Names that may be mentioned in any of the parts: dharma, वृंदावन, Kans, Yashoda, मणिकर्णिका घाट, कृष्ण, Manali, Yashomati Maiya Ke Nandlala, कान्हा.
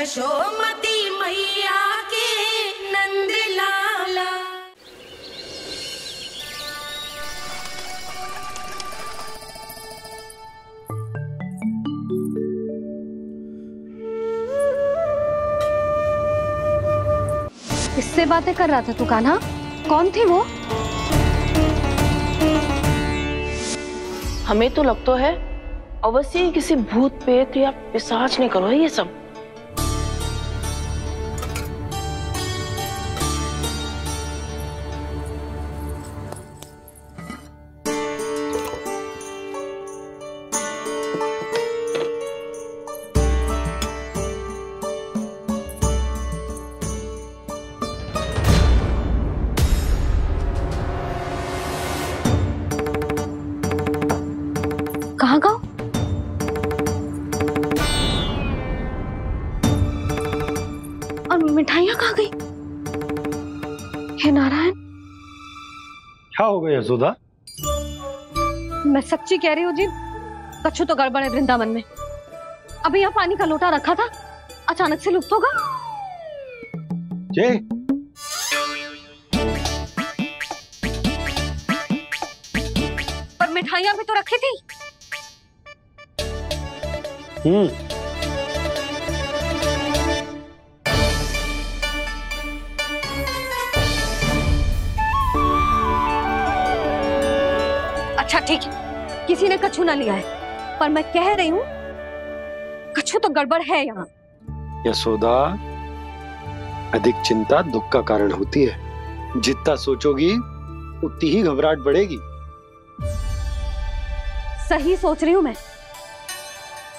यशोमती मैया के नंद लाला। इससे बातें कर रहा था तू कान्हा, कौन थी वो? हमें तो लगता है अवश्य किसी भूत पेत या पिशाच ने करो है ये सब। मिठाइयां खा गई। हे नारायण, क्या हो गया यशोदा? मैं सच्ची कह रही हूँ जी, कछु तो गड़बड़ है वृंदावन में। अभी यहाँ पानी का लोटा रखा था, अचानक से लुप्त होगा। पर मिठाइयां भी तो रखी थी। अच्छा ठीक है, किसी ने कछु ना लिया है, पर मैं कह रही हूँ कछु तो गड़बड़ है यहाँ। यशोदा, अधिक चिंता दुख का कारण होती है। जितना सोचोगी उतनी ही घबराहट बढ़ेगी। सही सोच रही हूँ मैं,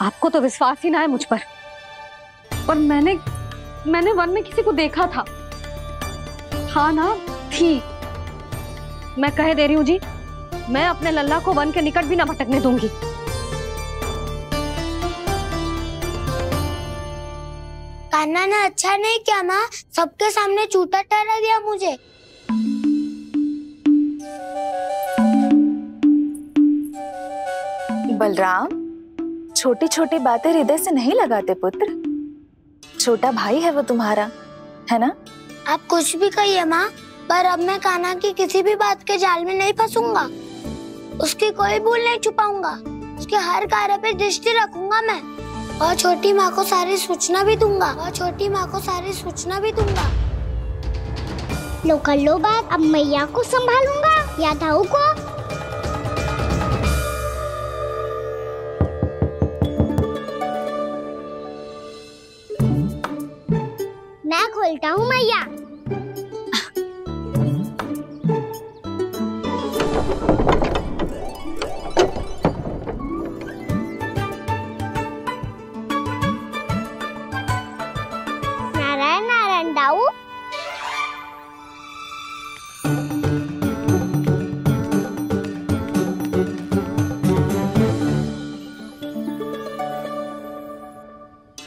आपको तो विश्वास ही ना है मुझ पर मैंने वन में किसी को देखा था। हाँ ना, ठीक मैं कह दे रही हूँ जी, मैं अपने लल्ला को वन के निकट भी ना भटकने दूंगी। कान्हा ने अच्छा नहीं किया माँ, सबके सामने झूठा ठहरा दिया मुझे। बलराम, छोटी छोटी बातें हृदय से नहीं लगाते पुत्र। छोटा भाई है वो तुम्हारा, है ना? आप कुछ भी कहिए माँ, पर अब मैं कान्हा की किसी भी बात के जाल में नहीं फंसूंगा। उसकी कोई भूल नहीं छुपाऊंगा, उसके हर कार्य पे दृष्टि रखूंगा मैं, और छोटी माँ को सारी सूचना भी दूंगा। लो कर लो बात, अब मैया को संभालूंगा या दाऊ को। मैं खोलता हूँ मैया।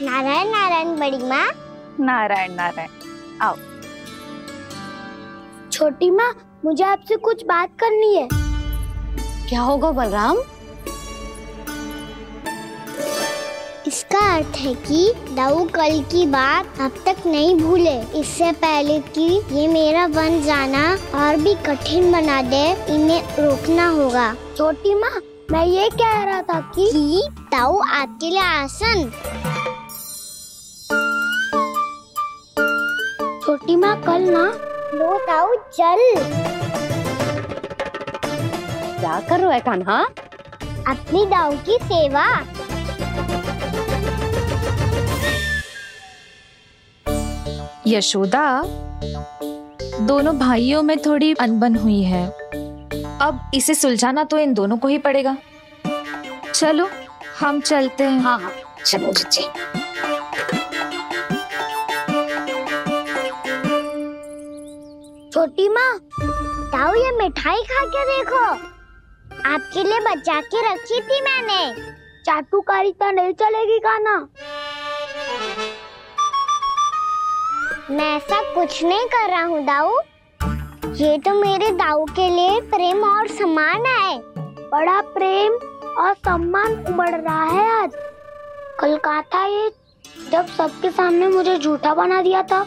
नारायण नारायण बड़ी माँ। नारायण नारायण आओ। छोटी माँ, मुझे आपसे कुछ बात करनी है। क्या होगा बलराम? इसका अर्थ है कि दाऊ कल की बात अब तक नहीं भूले। इससे पहले कि ये मेरा वन जाना और भी कठिन बना दे, इन्हें रोकना होगा। छोटी माँ, मैं ये कह रहा था कि दाऊ आपके लिए आसन। छोटी माँ कल ना लो ताऊ चल। क्या कर रहे हो कान्हा? अपनी दाऊ की सेवा। यशोदा, दोनों भाइयों में थोड़ी अनबन हुई है, अब इसे सुलझाना तो इन दोनों को ही पड़ेगा। चलो हम चलते हैं। हाँ, चलो जी। छोटी माँ, दाऊ ये मिठाई खा के देखो, आपके लिए बचा के रखी थी मैंने। चाटुकारी तो नहीं चलेगी कान्हा, मैं ऐसा कुछ नहीं कर रहा हूँ दाऊ। ये तो मेरे दाऊ के लिए प्रेम और सम्मान है। बड़ा प्रेम और सम्मान उमड़ रहा है आज। कल कहा था ये जब सबके सामने मुझे झूठा बना दिया था।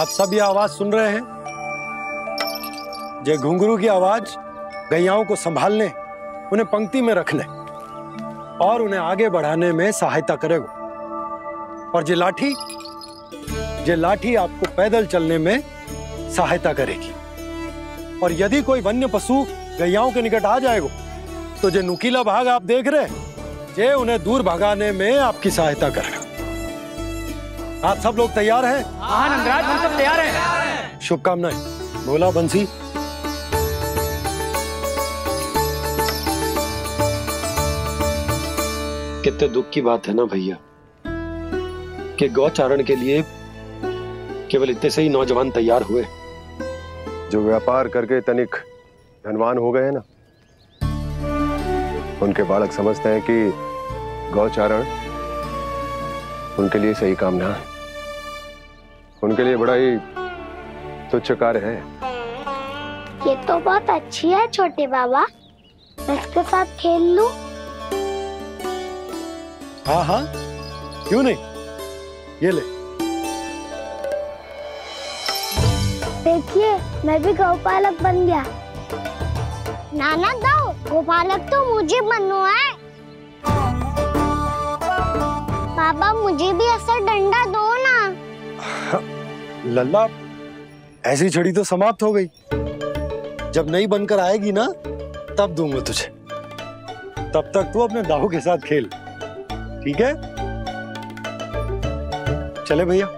आप सब ये आवाज सुन रहे हैं, ये घुंघरू की आवाज गैयाओं को संभालने, उन्हें पंक्ति में रखने और उन्हें आगे बढ़ाने में सहायता करेगा। और ये लाठी आपको पैदल चलने में सहायता करेगी। और यदि कोई वन्य पशु गैयाओं के निकट आ जाएगा तो ये नुकीला भाग आप देख रहे हैं, ये उन्हें दूर भगाने में आपकी सहायता करेगा। आप सब लोग तैयार हैं? हाँ नंदराज, हम सब तैयार हैं। शुभकामनाएं। बोला बंसी। कितने दुख की बात है ना भैया कि गौचारण के लिए केवल इतने से ही नौजवान तैयार हुए जो व्यापार करके तनिक धनवान हो गए हैं ना। उनके बालक समझते हैं कि गौचारण उनके लिए सही काम ना है, उनके लिए बड़ा ही तुच्छ कार्य है। ये तो बहुत अच्छी है छोटे बाबा, मैं इसके साथ खेल लूं? हाँ हाँ क्यों नहीं, ये ले। देखिए मैं भी गौपालक बन गया। नाना दाऊ, गौपालक तो मुझे बनना है। बाबा मुझे भी ऐसा डंडा दो ना। लल्ला, ऐसी छड़ी तो समाप्त हो गई। जब नई बनकर आएगी ना तब दूंगा तुझे। तब तक तू अपने दाऊ के साथ खेल, ठीक है? चले भैया।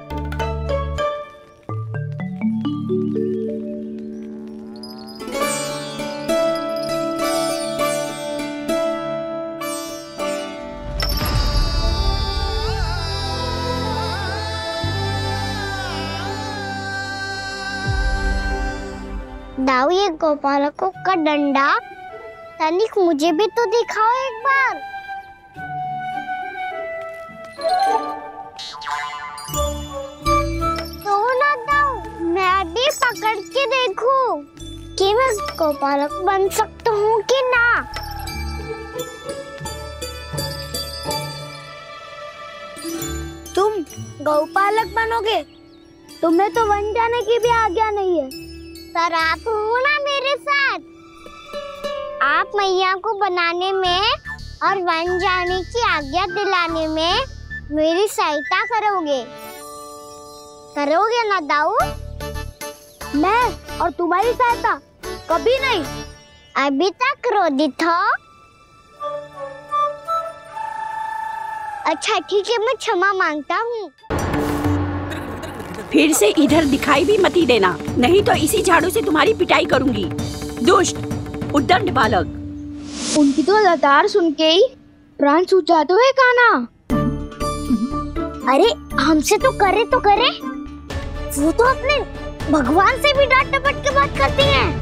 दाऊ, ये गोपालकों का डंडा तनिक मुझे भी तो दिखाओ एक बार। तो ना दाऊ, मैं भी पकड़ के देखूं कि मैं गोपालक बन सकता हूँ कि ना। तुम गोपालक बनोगे? तुम्हें तो वन जाने की भी आज्ञा नहीं है। पर आप हो ना मेरे साथ, आप मैया को बनाने में और वन जाने की आज्ञा दिलाने में मेरी सहायता करोगे, करोगे ना दाऊ? मैं और तुम्हारी सहायता कभी नहीं। अभी तक रोदित हो? अच्छा ठीक है, मैं क्षमा मांगता हूँ। फिर से इधर दिखाई भी मती देना, नहीं तो इसी झाड़ू से तुम्हारी पिटाई करूंगी। दुष्ट उद्दंड बालक। उनकी तो लगातार सुन के ही प्राण सूझ जाते हैं कान्हा। अरे हमसे तो करे, वो तो अपने भगवान से भी डांट डपट के बात करती हैं।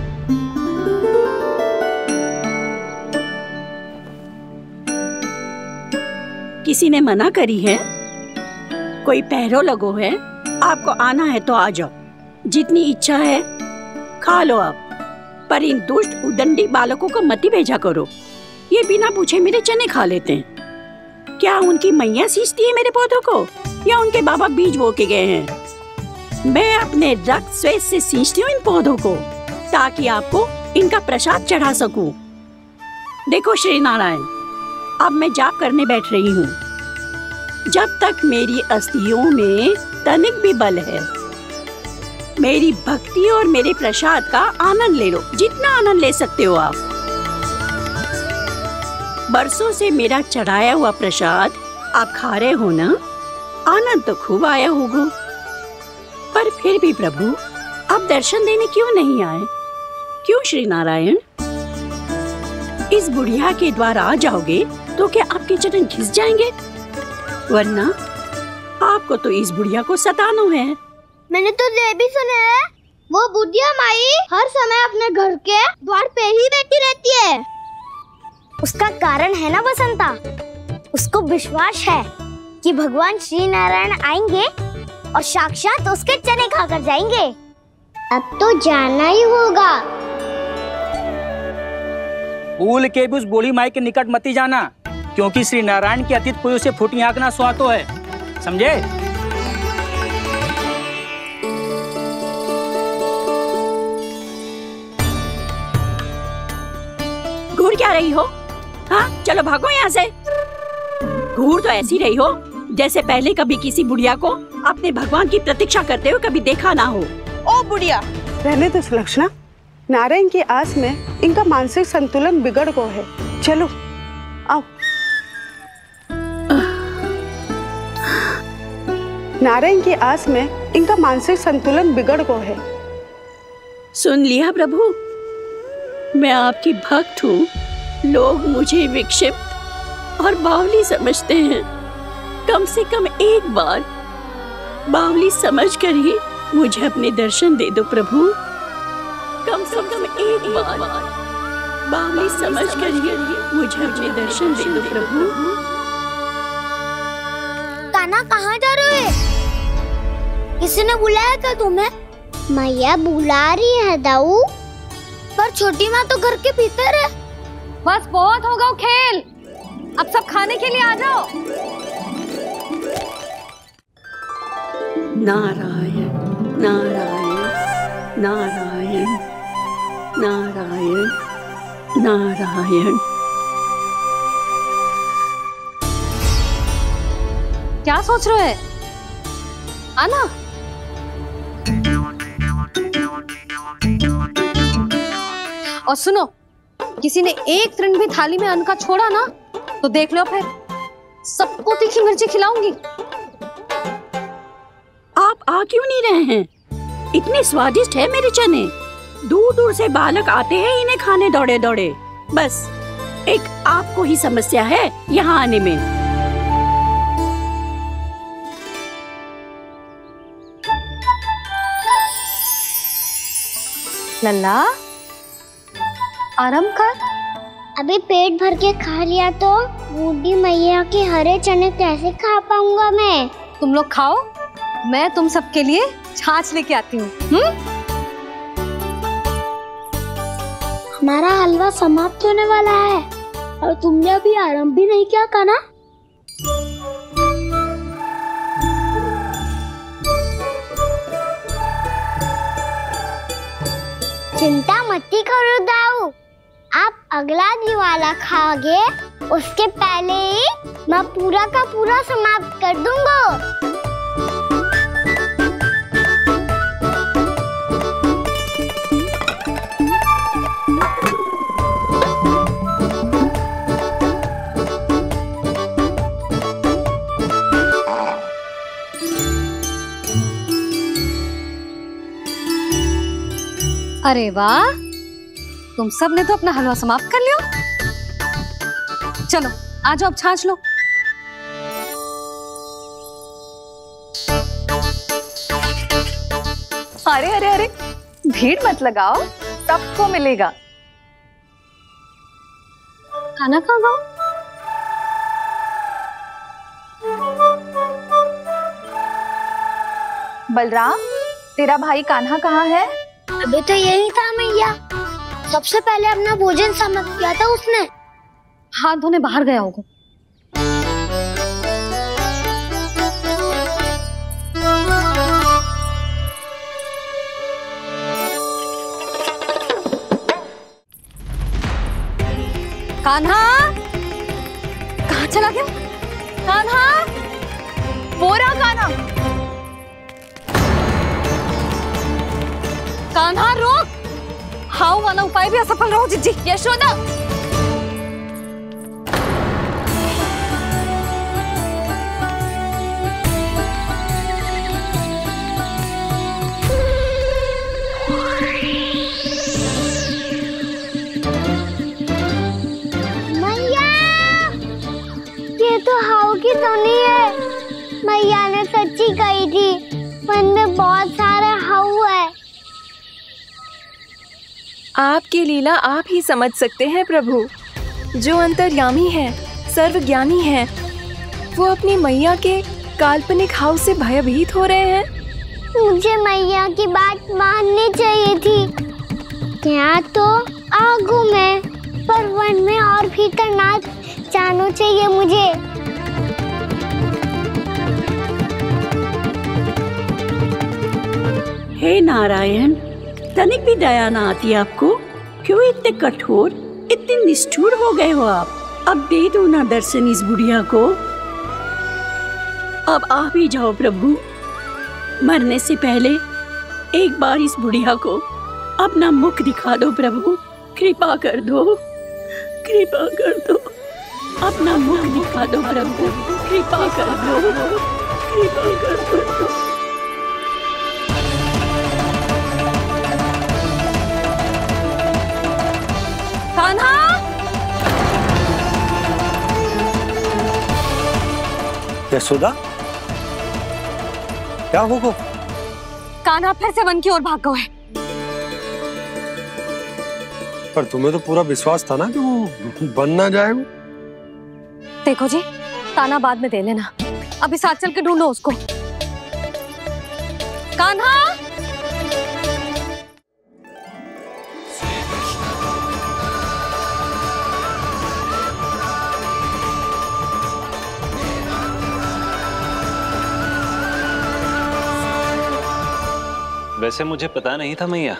किसी ने मना करी है? कोई पहरो लगो है? आपको आना है तो आ जाओ, जितनी इच्छा है खा लो आप, पर इन दुष्ट उदंडी बालकों को मत भेजा करो। ये बिना पूछे मेरे चने खा लेते हैं। क्या उनकी मैया सींचती है मेरे पौधों को, या उनके बाबा बीज बो के गए हैं? मैं अपने रक्त स्वेद से सींचती हूँ इन पौधों को, ताकि आपको इनका प्रसाद चढ़ा सकूं। देखो श्री नारायण, अब मैं जाप करने बैठ रही हूँ। जब तक मेरी अस्थियों में तनिक भी बल है, मेरी भक्ति और मेरे प्रसाद का आनंद ले लो, जितना आनंद ले सकते हो आप। बरसों से मेरा चढ़ाया हुआ प्रसाद आप खा रहे हो ना, आनंद तो खूब आया होगा। पर फिर भी प्रभु आप दर्शन देने क्यों नहीं आए? क्यों श्री नारायण? इस बुढ़िया के द्वारा आ जाओगे तो क्या आपके चरण घिस जाएंगे? वरना आपको तो इस बुढ़िया को सताना है। मैंने तो ये भी सुना है वो बुढ़िया माई हर समय अपने घर के द्वार पे ही बैठी रहती है। उसका कारण है ना बसंता, उसको विश्वास है कि भगवान श्री नारायण आएंगे और साक्षात उसके चने खाकर जाएंगे। अब तो जाना ही होगा। भूल के भी उस बोली माई के निकट मती जाना, क्योंकि श्री नारायण के अतीत कोई उसे फूटी आंख ना सुहातो है, समझे? घूर क्या रही हो? हाँ, चलो भागो यहाँ से। घूर तो ऐसी रही हो जैसे पहले कभी किसी बुढ़िया को अपने भगवान की प्रतीक्षा करते हुए कभी देखा ना हो। ओ बुढ़िया, रहने तो सुलक्षणा, नारायण की आस में इनका मानसिक संतुलन बिगड़ गया है। चलो आओ। नारायण की आस में इनका मानसिक संतुलन बिगड़ गया है। सुन लिया प्रभु, मैं आपकी भक्त हूँ। लोग मुझे विक्षिप्त और बावली समझते हैं। कम से कम एक बार बावली समझकर ही मुझे अपने दर्शन दे दो प्रभु। कम से कम एक बार बावली समझकर ही मुझे अपने दर्शन दे दो प्रभु। कान्हा कहाँ जा रहे हो? किसी ने बुलाया क्या तुम्हें? मैया बुला रही है दाऊ, पर छोटी माँ तो घर के भीतर है। बस बहुत होगा खेल, अब सब खाने के लिए आ जाओ। नारायण नारायण नारायण नारायण नारायण। क्या सोच रहे हैं? आना। और सुनो, किसी ने एक त्रिन भी थाली में अन्न का छोड़ा ना तो देख लो, फिर सबको तीखी मिर्ची खिलाऊंगी। आप आ क्यों नहीं रहे हैं? इतने स्वादिष्ट है मेरे चने। दूर दूर से बालक आते हैं इन्हें खाने दौड़े दौड़े। बस एक आपको ही समस्या है यहाँ आने में। लल्ला आराम कर। अभी पेट भर के खा लिया तो बूढ़ी मैया के हरे चने कैसे खा पाऊंगा मैं? तुम लोग खाओ, मैं तुम सबके लिए छाछ लेके आती हूँ। हमारा हलवा समाप्त होने वाला है और तुमने अभी आराम भी नहीं किया कान्हा। चिंता मत करो दाऊ, आप अगला दिवाला खाओगे उसके पहले ही मैं पूरा का पूरा समाप्त कर दूंगा। अरे वाह, तुम सब ने तो अपना हलवा समाप्त कर लियो। चलो आ जाओ, अब छाछ लो। अरे अरे अरे, भीड़ मत लगाओ, सबको मिलेगा। खाना खा जाओ। बलराम, तेरा भाई कान्हा कहाँ है? अभी तो यही था मैया, सबसे पहले अपना भोजन समाप्त किया था उसने। हाथ धोने बाहर गया होगा। कान्हा कहाँ चला गया? कान्हा, वो रहा कान्हा। कान्हा रोक। हाउ वाला उपाय भी असफल रहो जीजी। यशोदा, मैया ये तो हाउ की धुनी है। मैया ने सच्ची कही थी, मन में बहुत सारे हाउ है। आपकी लीला आप ही समझ सकते हैं प्रभु, जो अंतर्यामी है, सर्वज्ञानी है, वो अपनी मैया के काल्पनिक हाव से भयभीत हो रहे हैं। मुझे मैया की बात माननी चाहिए थी। क्या तो आगू में पर वन में और भीतर नाच जानो चाहिए मुझे। हे नारायण, तनिक भी दया ना आती आपको? क्यों इतने कठोर, इतने निष्ठुर हो गए हो आप? अब दे दो ना दर्शन इस बुढ़िया को। अब आप ही जाओ प्रभु, मरने से पहले एक बार इस बुढ़िया को अपना मुख दिखा दो प्रभु। कृपा कर दो, कृपा कर दो, अपना मुख दिखा दो प्रभु, कृपा कर दो, कृपा कर दो। कान्हा, यशोदा, क्या होगा? कान्हा फिर से वन की ओर भाग गए। पर तुम्हें तो पूरा विश्वास था ना कि वो बन ना जाए। वो देखो जी, ताना बाद में दे लेना, अभी साथ चल के ढूंढो उसको। कान्हा, वैसे मुझे पता नहीं था मैया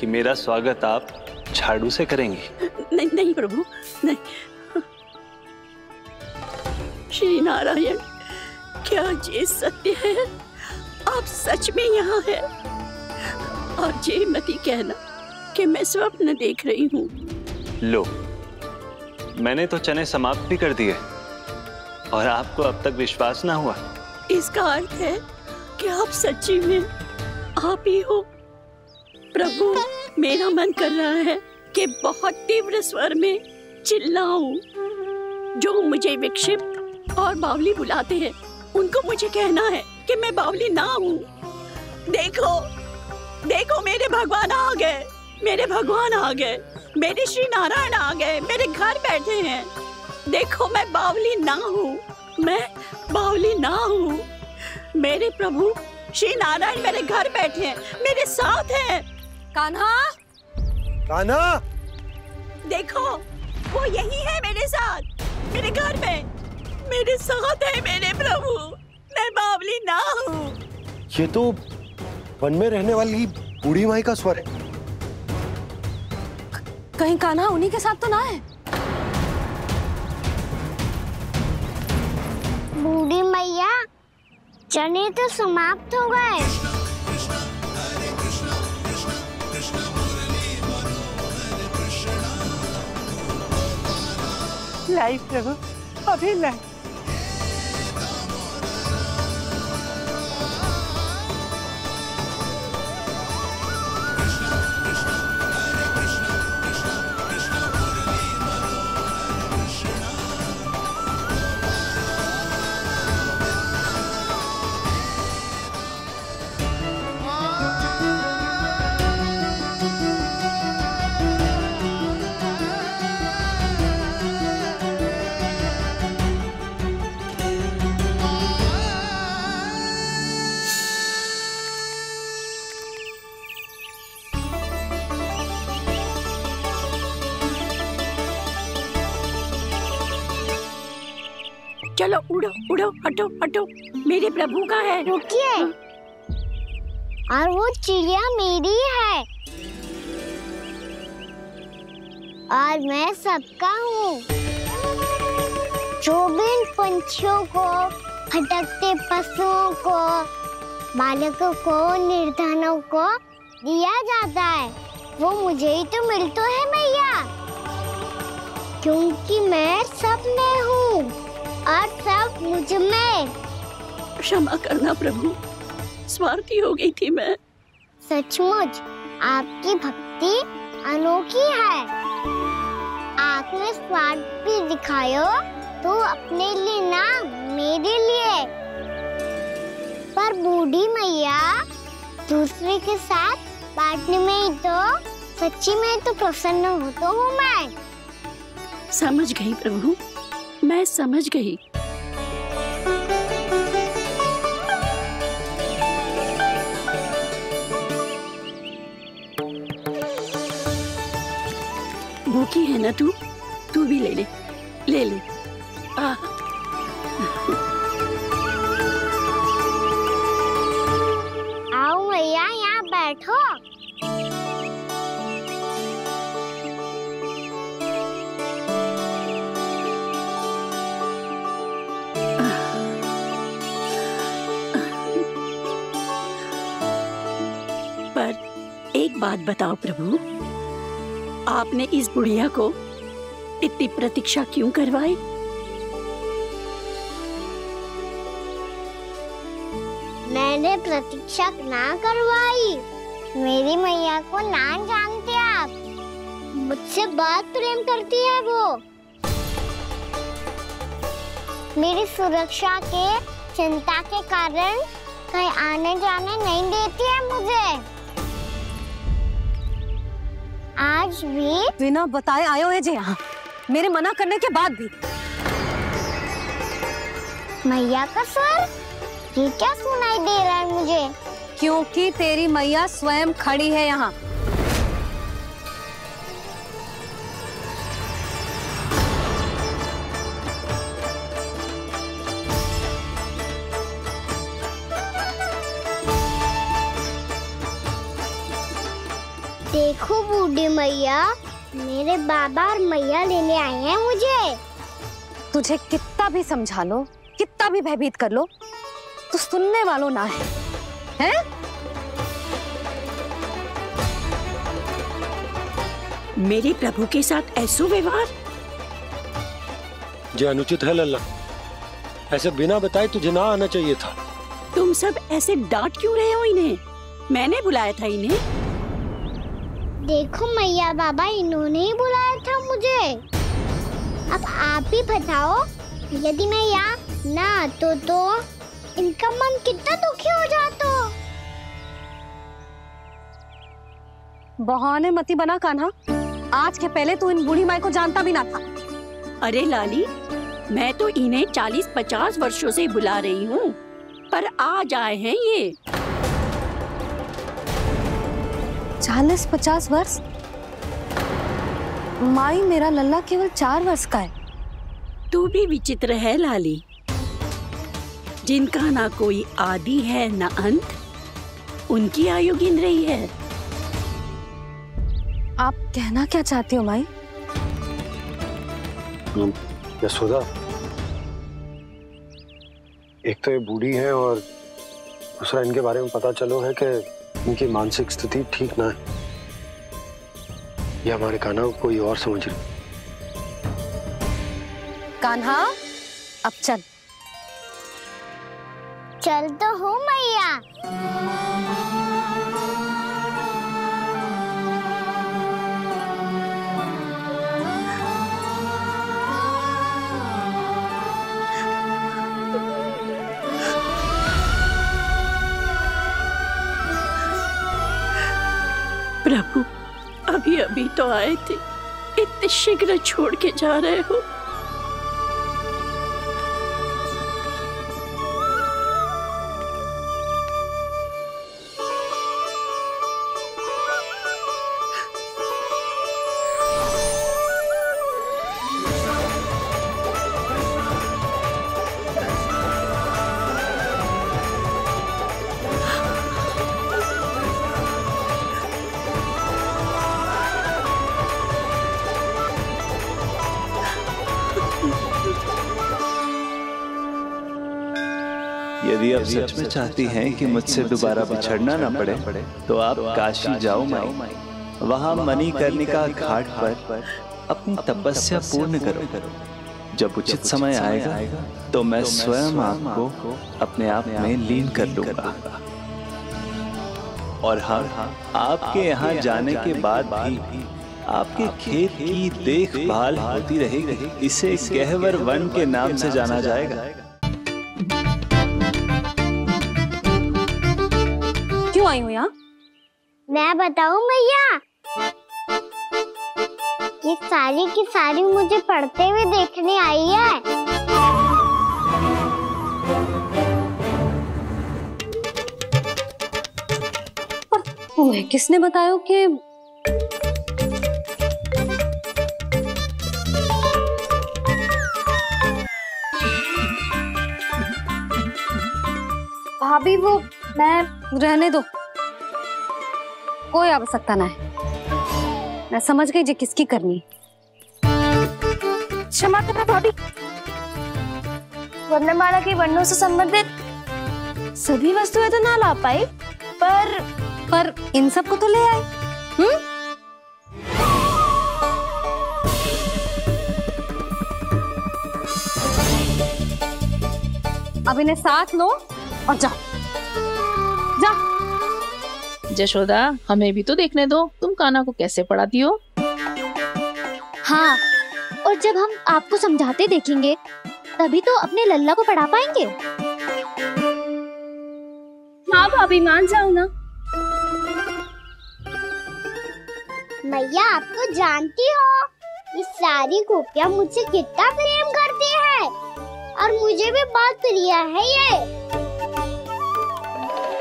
कि मेरा स्वागत आप झाड़ू से करेंगी। नहीं नहीं प्रभु, नहीं। श्री नारायण, क्या ये सत्य है? आप सच में यहाँ हैं? और ये मती कहना कि मैं स्वप्न देख रही हूँ। लो, मैंने तो चने समाप्त भी कर दिए और आपको अब तक विश्वास ना हुआ। इसका अर्थ है कि आप सच्ची में आप ही हो। प्रभु, मेरा मन कर रहा है कि बहुत तीव्र स्वर में चिल्लाऊं। जो मुझे विक्षिप्त और बावली बुलाते हैं, उनको मुझे कहना है कि मैं बावली ना हूँ। देखो, देखो, मेरे भगवान आ गए, मेरे भगवान आ गए, मेरे श्री नारायण आ गए, मेरे घर बैठे हैं। देखो, मैं बावली ना हूँ, मैं बावली ना हूँ। मेरे प्रभु श्री नारायण मेरे घर बैठे हैं, मेरे साथ हैं। कान्हा, कान्हा, देखो, वो यही है मेरे साथ, मेरे घर में, मेरे साथ है मेरे प्रभु। मैं बावली ना हूँ। ये तो वन में रहने वाली बूढ़ी माई का स्वर है। कहीं कान्हा उन्हीं के साथ तो ना है? बूढ़ी मैया, चने तो समाप्त हो गए। लाई प्रभु, अभी लाई। चलो उड़ो उड़ो, हटो हटो, मेरे प्रभु का है। रुकिए, और वो चिड़िया मेरी है और मैं सबका हूँ। जो भी इन पंछियों को, भटकते पशुओं को, बालकों को, निर्धनों को दिया जाता है, वो मुझे ही तो मिलता है मैया, क्योंकि मैं सब में हूँ और सब मुझ में। क्षमा करना प्रभु, स्वार्थी हो गई थी मैं। सचमुच आपकी भक्ति अनोखी है। आपने स्वार्थ भी दिखायो तो अपने लिए ना, मेरे लिए। पर बूढ़ी मैया दूसरे के साथ बांटने में ही तो सच्ची में तो प्रसन्न हो तो हूँ मैं। समझ गई प्रभु, मैं समझ गई। भूखी है ना तू? तू भी ले ले आ। आओ भैया यहाँ बैठो। एक बात बताओ प्रभु, आपने इस बुढ़िया को इतनी प्रतीक्षा क्यों करवाई? मैंने प्रतीक्षा ना करवाई। मेरी मैया को ना जानते आप, मुझसे बहुत प्रेम करती है वो। मेरी सुरक्षा के चिंता के कारण कहीं आने जाने नहीं देती है मुझे। आज भी बिना बताए आयो है जी यहाँ, मेरे मना करने के बाद भी। मैया का स्वर ये क्या सुनाई दे रहा है मुझे? क्योंकि तेरी मैया स्वयं खड़ी है यहाँ। देखो बूढ़ी मैया, मेरे बाबा और मैया लेने आए हैं मुझे। तुझे कितना भी समझा लो, कितना भी भयभीत कर लो, तू सुनने वालों ना है, हैं? मेरे प्रभु के साथ ऐसा व्यवहार जो अनुचित है लल्ला, ऐसे बिना बताए तुझे ना आना चाहिए था। तुम सब ऐसे डांट क्यों रहे हो इन्हें? मैंने बुलाया था इन्हें। देखो मैया बाबा, इन्होंने ही बुलाया था मुझे। अब आप ही बताओ, यदि मैं यहाँ ना तो इनका मन कितना दुखी हो जाता। बहाने मती बना कान्हा, आज के पहले तू इन बूढ़ी माई को जानता भी ना था। अरे लाली, मैं तो इन्हें 40-50 वर्षों से बुला रही हूँ, पर आज आए हैं ये। 40-50 वर्ष? माई, मेरा लल्ला केवल 4 वर्ष का है। तू भी विचित्र है लाली, जिनका ना कोई आदि है ना अंत, उनकी आयु गिन रही है। आप कहना क्या चाहती हो माई? यशोदा, एक तो ये बूढ़ी है और दूसरा इनके बारे में पता चलो है कि इनकी मानसिक स्थिति ठीक ना है। ये हमारे कान्हा को कोई और समझ रही। कान्हा, अब चल। चल तो हूँ मैया। प्रभु, अभी अभी तो आए थे, इतने शीघ्र छोड़ के जा रहे हो। यदि आप सच में चाहती हैं कि मुझसे दोबारा बिछड़ना ना पड़े, तो आप काशी जाओ माई। वहाँ मणिकर्णिका घाट पर अपनी तपस्या पूर्ण करो। जब उचित समय आएगा तो मैं स्वयं आपको अपने आप में लीन कर लूंगा। और हाँ, आपके यहाँ जाने के बाद भी आपके खेत की देखभाल होती रहेगी। इसे गहवर वन के नाम से जाना जाएगा। आई हूँ यहाँ? मैं बताऊँ भैया, ये सारी की सारी मुझे पढ़ते हुए देखने आई है। और तुम्हें किसने बताया कि भाभी वो मैं रहने दो, कोई आवश्यकता ना है, मैं समझ गई जी किसकी करनी। क्षमा करना भाभी, वर्णमाला के वर्णों से संबंधित सभी वस्तुएं तो ना ला पाई, पर इन सब को तो ले आए। अब इन्हें साथ लो और जा। यशोदा, हमें भी तो देखने दो तुम कान्हा को कैसे पढ़ाती हो। हाँ, और जब हम आपको समझाते देखेंगे तभी तो अपने लल्ला को पढ़ा पाएंगे। हाँ भाभी, मान जाओ ना। मैया आपको जानती हो, ये सारी गोपियाँ मुझसे कितना प्रेम करती हैं और मुझे भी बहुत प्रिय है ये।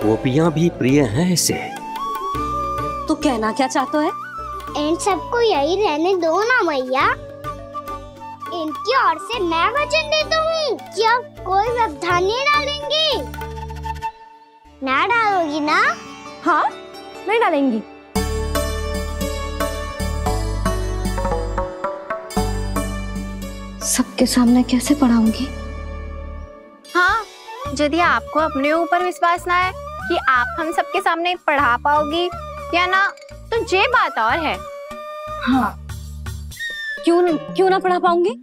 गोपियाँ भी प्रिय हैं इसे। तो कहना क्या चाहते है? इन सबको यही रहने दो ना मैया, इनकी ओर से मैं वचन देता हूँ कि अब कोई व्यवधान नहीं डालेंगी। ना डालोगी ना? हाँ, नहीं डालेंगी। सबके सामने कैसे पढ़ाऊंगी? हाँ, यदि आपको अपने ऊपर विश्वास ना है कि आप हम सबके सामने पढ़ा पाओगी या ना, तो ये बात और है। हाँ, क्यों ना पढ़ा पाऊंगी?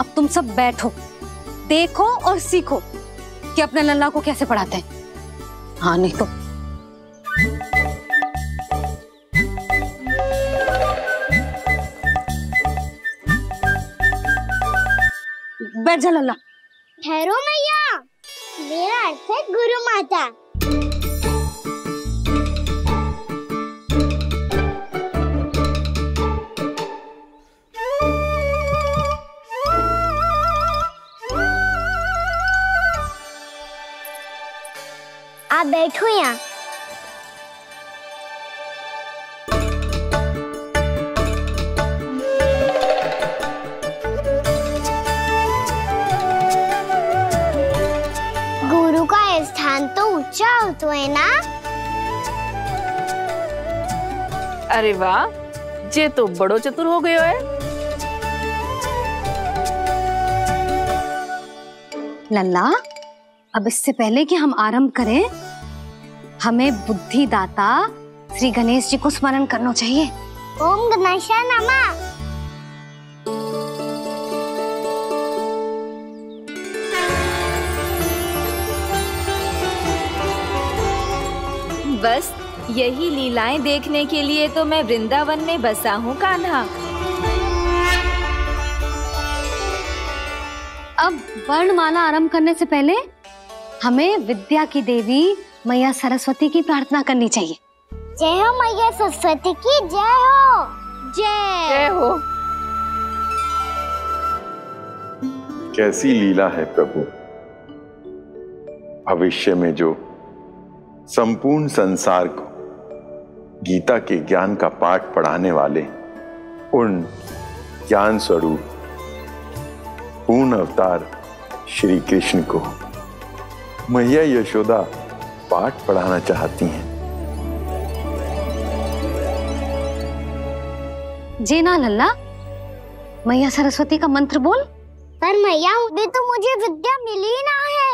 अब तुम सब बैठो, देखो और सीखो कि अपने लल्ला को कैसे पढ़ाते हैं। हाँ, नहीं तो बैठ जा लल्ला। ठहरो मैया, मेरा अर्थ है गुरु माता। आप बैठो यहाँ। तो है ना? अरे वाह, जे तो बड़ो चतुर हो गयो है। लल्ला, अब इससे पहले कि हम आरंभ करें, हमें बुद्धिदाता श्री गणेश जी को स्मरण करना चाहिए। ओम गणेशाय नमः। बस यही लीलाएं देखने के लिए तो मैं वृंदावन में बसा हूँ कान्हा। अब वर्णमाला आरंभ करने से पहले हमें विद्या की देवी मैया सरस्वती की प्रार्थना करनी चाहिए। जय हो मैया सरस्वती की जय हो। जय हो। कैसी लीला है प्रभु, भविष्य में जो संपूर्ण संसार को गीता के ज्ञान का पाठ पढ़ाने वाले उन ज्ञान स्वरूप पूर्ण अवतार श्री कृष्ण को मैया यशोदा पाठ पढ़ाना चाहती हैं। जी ना लल्ला, मैया सरस्वती का मंत्र बोल। पर मैया उन्हें तो मुझे विद्या मिली ना है,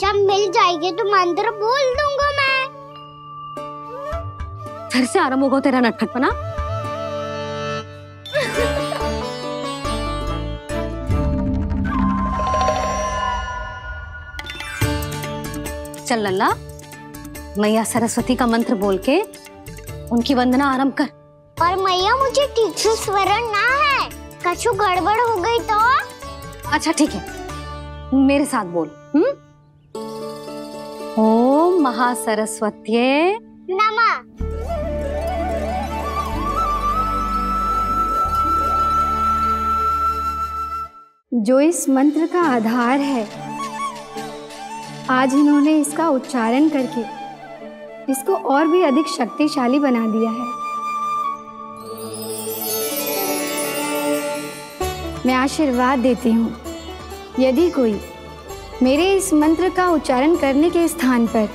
जब मिल जाएगी तो मंत्र बोल दूंगा मैं। फिर से आरंभ होगा तेरा नटखटपना। चल लल्ला, मैया सरस्वती का मंत्र बोल के उनकी वंदना आरंभ कर। पर मैया मुझे ठीक से स्मरण ना है, कछु गड़बड़ हो गई तो? अच्छा ठीक है, मेरे साथ बोल। ओम महासरस्वत्ये नमः। जो इस मंत्र का आधार है, आज इन्होंने इसका उच्चारण करके इसको और भी अधिक शक्तिशाली बना दिया है। मैं आशीर्वाद देती हूँ, यदि कोई मेरे इस मंत्र का उच्चारण करने के स्थान पर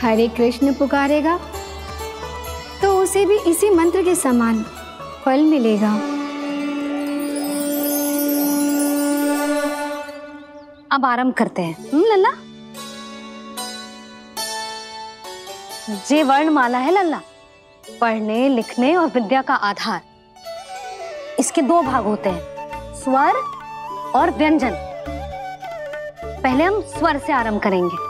हरे कृष्ण पुकारेगा तो उसे भी इसी मंत्र के समान फल मिलेगा। अब आरंभ करते हैं लल्ला। जे वर्णमाला है लल्ला, पढ़ने लिखने और विद्या का आधार। इसके दो भाग होते हैं, स्वर और व्यंजन। पहले हम स्वर से आरंभ करेंगे।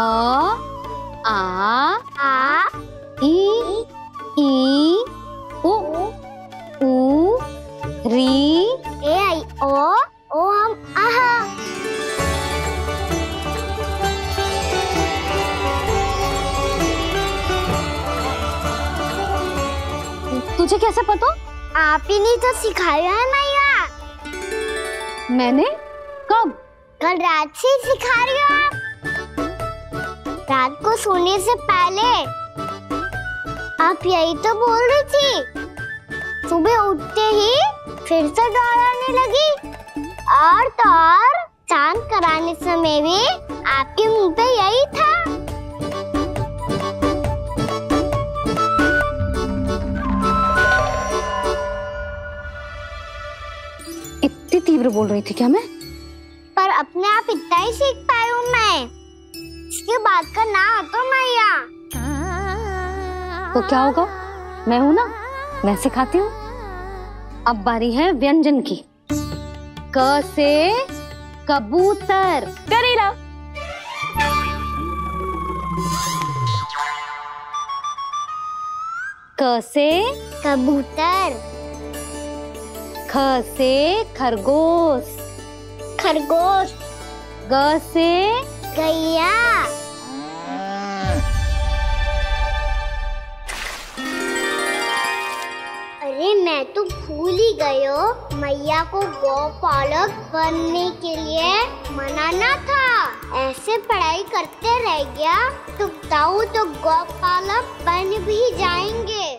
अ आ ई उ री ए आई ओ हम आहा। तुझे कैसे पता? आप ही नहीं तो सिखाया है मैया। मैंने कब? कल रात से ही सिखा रही हो आप। रात को सोने से पहले आप यही तो बोल रही थी। सुबह उठते ही फिर से डराने लगी और तो और चांद कराने समय भी आपके मुंह पे यही था। तीव्र बोल रही थी क्या मैं? पर अपने आप इतना ही सीख पाई हूँ मैं। इसके बाद का ना तो मैया। तो क्या होगा, मैं हूँ ना, मैं सिखाती हूँ। अब बारी है व्यंजन की। क से कबूतर, करेला। क से कबूतर, ख से खरगोश, खरगोश। ग से गैया। अरे मैं तो भूल ही गई हूँ, मैया को गौपालक बनने के लिए मनाना था। ऐसे पढ़ाई करते रह गया तो बताओ तो गौपालक बन भी जाएंगे।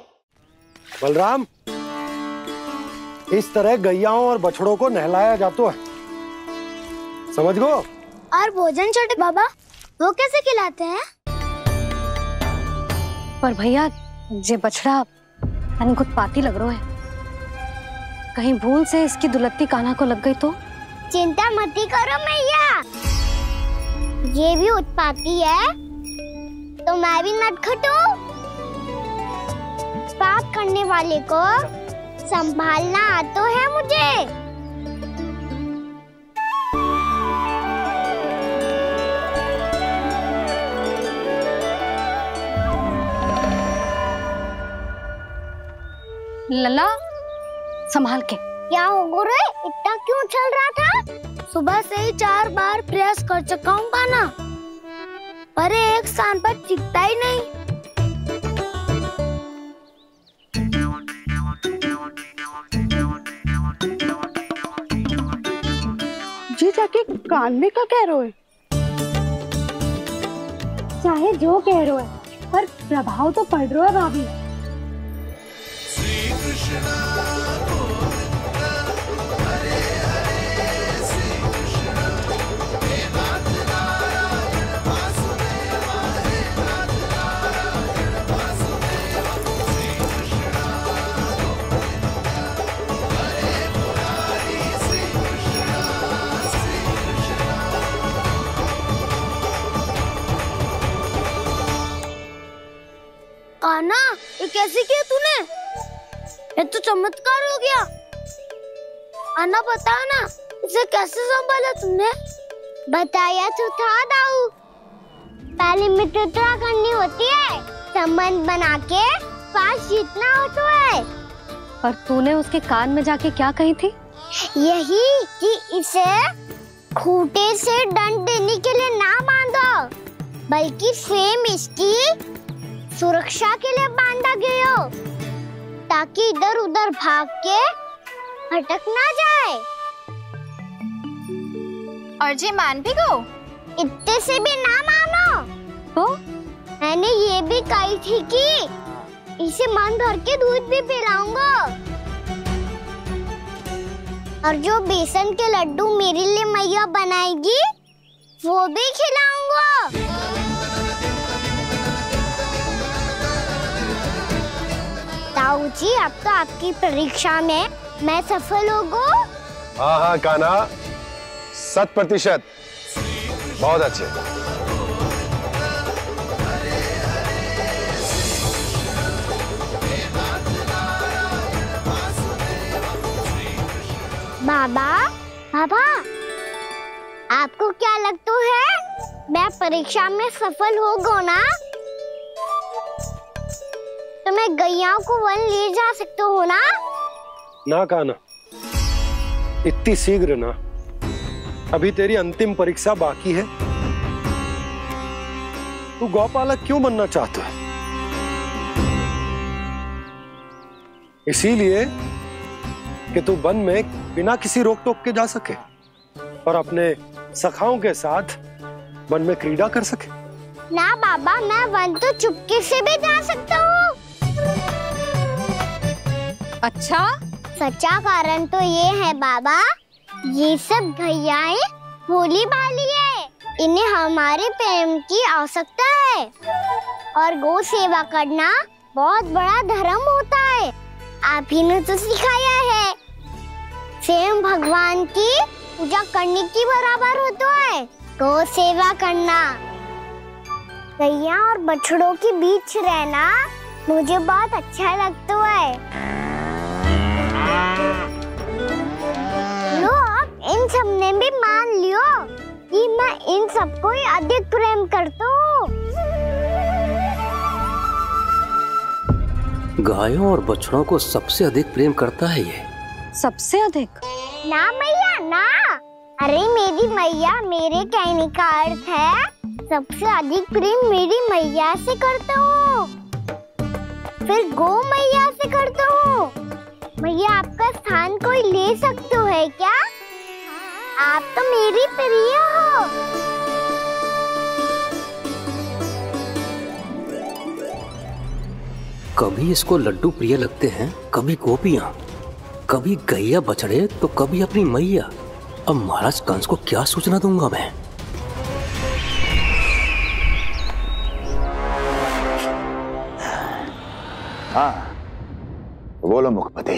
बलराम, इस तरह गैयाओं और बछड़ों को नहलाया जाता है, समझ गो? और भोजन छोटे बाबा वो कैसे खिलाते हैं? पर भैया जे बछड़ा पाती लग रहा है, कहीं भूल से इसकी दुलत्ती कान्हा को लग गई तो? चिंता मत करो मैया, ये भी उत्पाती है तो मैं भी नटखट हूँ। पाप करने वाले को संभालना तो है मुझे। लल्ला संभाल के। क्या हो गोरे, इतना क्यों चल रहा था? सुबह से ही 4 बार प्रेस कर चुका हूँ गाना, पर एक स्थान पर टिकता ही नहीं। जाके कान में क्या कह रहे हो? चाहे जो कह रहे हो पर प्रभाव तो पड़ रहा है भाभी। ना ये कैसे किया तूने? ये तो चमत्कार हो गया। आना बता ना, इसे कैसे संभाला तुमने? बताया तो था दाऊ, पहले मित्रता करनी होती है, संबंध बना के पास जीतना होता है। पर तूने उसके कान में जाके क्या कही थी? यही कि इसे खूंटे से दंड देने के लिए ना बांधो, बल्कि फेम इसकी सुरक्षा के लिए बांधा गया हो, ताकि इधर उधर भाग के भटक ना जाए। और जी मान भी गो, इतने से भी ना मानो तो? मैंने ये भी कही थी कि इसे मन भर के दूध भी पिलाऊंगा। और जो बेसन के लड्डू मेरे लिए मैया बनाएगी वो भी खिलाऊंगा। ताऊ जी, अब तो आपकी परीक्षा में मैं सफल हो गो। हाँ हाँ कान्हा, 100%। बहुत अच्छे। बाबा, बाबा, आपको क्या लगता है मैं परीक्षा में सफल हो गो ना? तो मैं गैयाओं को वन ले जा सकता हूँ ना? ना कान्हा, इतनी शीघ्र ना। अभी तेरी अंतिम परीक्षा बाकी है। तू गौपालक क्यों बनना चाहता है? इसीलिए कि तू वन में बिना किसी रोक टोक के जा सके और अपने सखाओं के साथ वन में क्रीड़ा कर सके। ना बाबा, मैं वन तो चुपके से भी जा सकता हूँ। अच्छा, सच्चा कारण तो ये है बाबा, ये सब भैयाएं भोली भाली है। इन्हें हमारे प्रेम की आवश्यकता है और गौ सेवा करना बहुत बड़ा धर्म होता है। आप ही ने तो सिखाया है। स्वयं भगवान की पूजा करने की बराबर होता है गौ सेवा करना। गैया और बछड़ों के बीच रहना मुझे बहुत अच्छा लगता है। इन सबने भी मान लियो कि मैं इन सबको ही अधिक प्रेम करता हूँ। गायों और बछड़ों को सबसे अधिक प्रेम करता है ये। सबसे अधिक? ना मैया ना। अरे मेरी मैया, मेरे कहने का अर्थ है सबसे अधिक प्रेम मेरी मैया से करता हूँ, फिर गो मैया से करता हूँ। मैया, आपका स्थान कोई ले सकता है क्या? आप तो मेरी प्रिय हो। कभी इसको लड्डू प्रिय लगते हैं, कभी गोपियाँ, कभी गैया बछड़े, तो कभी अपनी मैया। अब महाराज कंस को क्या सूचना दूंगा मैं? हाँ बोलो मुखपति,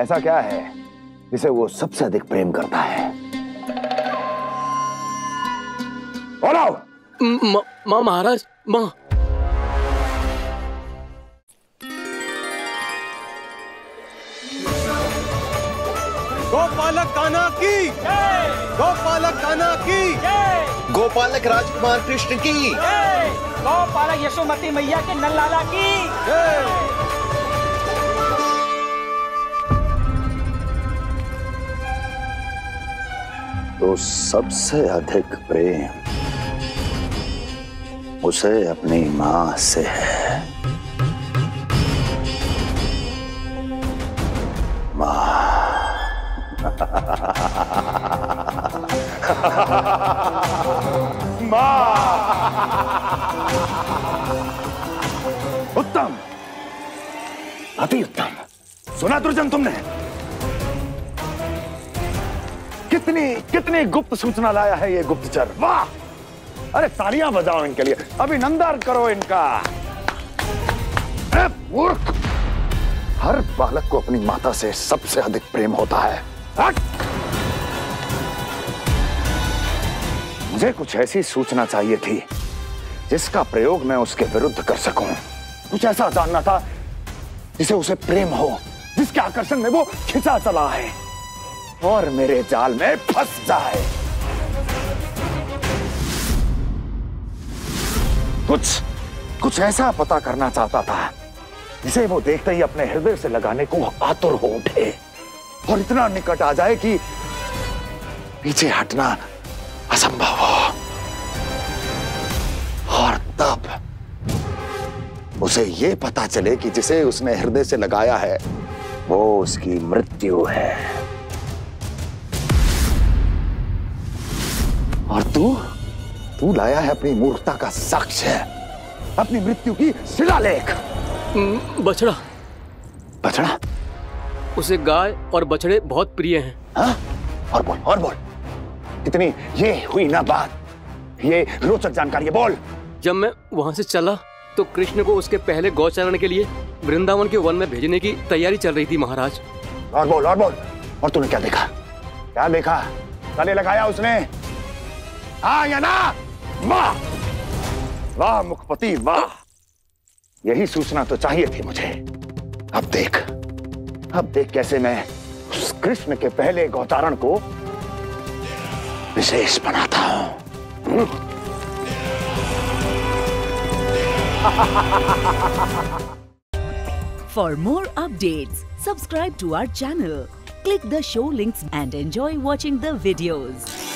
ऐसा क्या है जिसे वो सबसे अधिक प्रेम करता है? बोलो। माँ महाराज, माँ। गोपालक कान्हा की जय। गोपालक कान्हा की जय। गोपालक राजकुमार कृष्ण की जय। गोपालक यशोमती मैया के नल लाला की जय। तो सबसे अधिक प्रेम उसे अपनी माँ से है। माँ। माँ। उत्तम, अति उत्तम। सुना दुर्जन, तुमने कितनी कितनी गुप्त सूचना लाया है ये गुप्तचर। वाह! अरे तालियां बजाओ इनके लिए, अभिनंदन करो इनका। मूर्ख, हर बालक को अपनी माता से सबसे अधिक प्रेम होता है। मुझे कुछ ऐसी सूचना चाहिए थी जिसका प्रयोग मैं उसके विरुद्ध कर सकूं। कुछ ऐसा जानना था जिसे उसे प्रेम हो, जिसके आकर्षण में वो खिंचा चला है और मेरे जाल में फंस जाए। कुछ ऐसा पता करना चाहता था जिसे वो देखते ही अपने हृदय से लगाने को आतुर हो उठे और इतना निकट आ जाए कि पीछे हटना असंभव हो। और तब उसे ये पता चले कि जिसे उसने हृदय से लगाया है वो उसकी मृत्यु है। और तू लाया है अपनी मूर्खता का साक्ष्य, अपनी मृत्यु की शिलालेख। बछड़ा, उसे गाय और बछड़े बहुत प्रिय हैं। हाँ? और बोल कितनी ये हुई ना बात, ये रोचक जानकारी है, बोल। जब मैं वहाँ से चला तो कृष्ण को उसके पहले गौचारण के लिए वृंदावन के वन में भेजने की तैयारी चल रही थी महाराज। और बोल और बोल, और तूने क्या देखा? क्या देखा? गले लगाया उसने, हाँ या ना? वाह वाह मुखपति वाह, यही सूचना तो चाहिए थी मुझे। अब देख कैसे मैं उस कृष्ण के पहले गौचारण को विशेष बनाता हूं। For more updates, subscribe to our channel, click the show links and enjoy watching the videos.